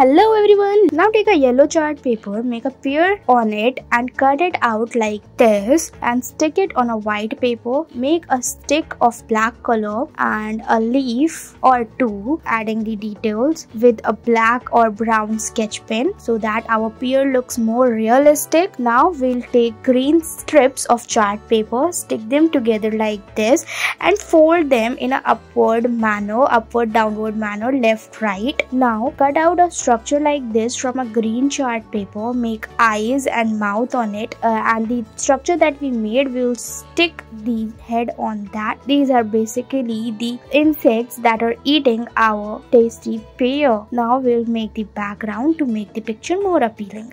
Hello everyone, now take a yellow chart paper, make a pear on it and cut it out like this and stick it on a white paper. Make a stick of black color and a leaf or two, adding the details with a black or brown sketch pen so that our pear looks more realistic. Now we'll take green strips of chart paper, stick them together like this and fold them in an upward manner, upward downward manner, left right. Now cut out a structure like this from a green chart paper, make eyes and mouth on it, and the structure that we made, we'll stick the head on that. These are basically the insects that are eating our tasty pear. Now we'll make the background to make the picture more appealing.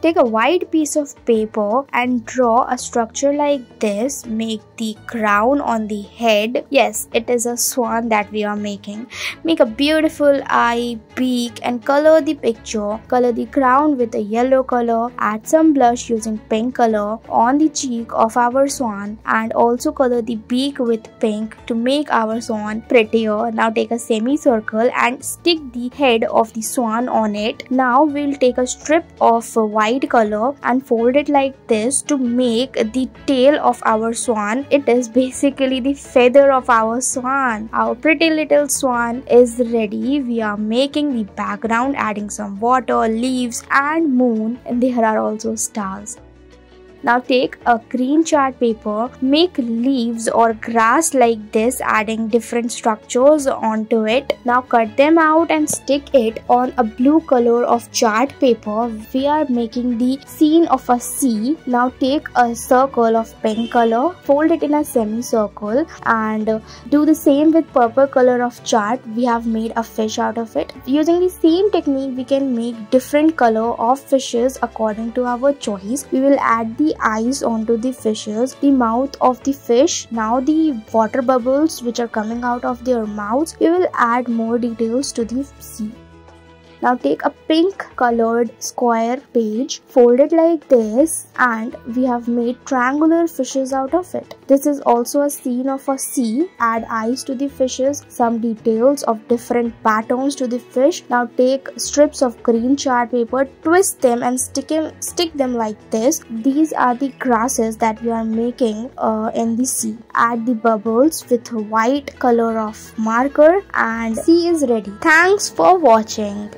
Take a white piece of paper and draw a structure like this. Make the crown on the head. Yes, it is a swan that we are making. Make a beautiful eye, beak and color the picture. Color the crown with a yellow color. Add some blush using pink color on the cheek of our swan and also color the beak with pink to make our swan prettier. Now take a semicircle and stick the head of the swan on it. Now we'll take a strip of white color and fold it like this to make the tail of our swan. It is basically the feather of our swan. Our pretty little swan is ready. We are making the background, adding some water, leaves and moon, and there are also stars. Now take a green chart paper, make leaves or grass like this, adding different structures onto it. Now cut them out and stick it on a blue color of chart paper. We are making the scene of a sea. Now take a circle of pink color, fold it in a semicircle and do the same with purple color of chart. We have made a fish out of it. Using the same technique, we can make different color of fishes according to our choice. We will add the eyes onto the fishes, the mouth of the fish, now the water bubbles which are coming out of their mouths. We will add more details to the sea. Now take a pink colored square page, fold it like this and we have made triangular fishes out of it. This is also a scene of a sea. Add eyes to the fishes, some details of different patterns to the fish. Now take strips of green chart paper, twist them and stick them like this. These are the grasses that we are making in the sea. Add the bubbles with white color of marker and sea is ready. Thanks for watching.